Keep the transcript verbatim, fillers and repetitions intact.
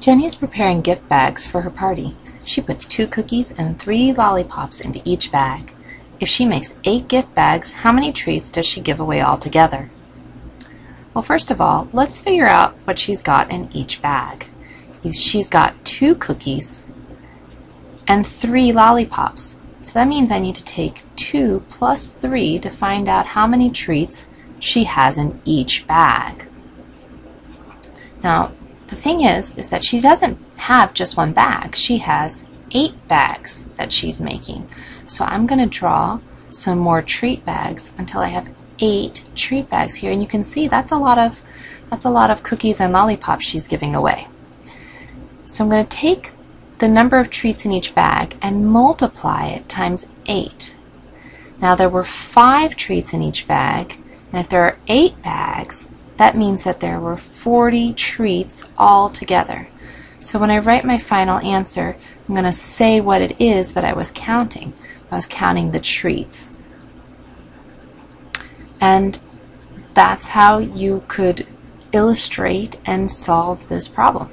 Jenny is preparing gift bags for her party. She puts two cookies and three lollipops into each bag. If she makes eight gift bags, how many treats does she give away altogether? Well, first of all, let's figure out what she's got in each bag. She's got two cookies and three lollipops. So that means I need to take two plus three to find out how many treats she has in each bag. Now, the thing is, is that she doesn't have just one bag. She has eight bags that she's making. So I'm going to draw some more treat bags until I have eight treat bags here, and you can see that's a lot of that's a lot of cookies and lollipops she's giving away. So I'm going to take the number of treats in each bag and multiply it times eight. Now there were five treats in each bag, and if there are eight bags, that means that there were forty treats all together. So when I write my final answer, I'm going to say what it is that I was counting. I was counting the treats. And that's how you could illustrate and solve this problem.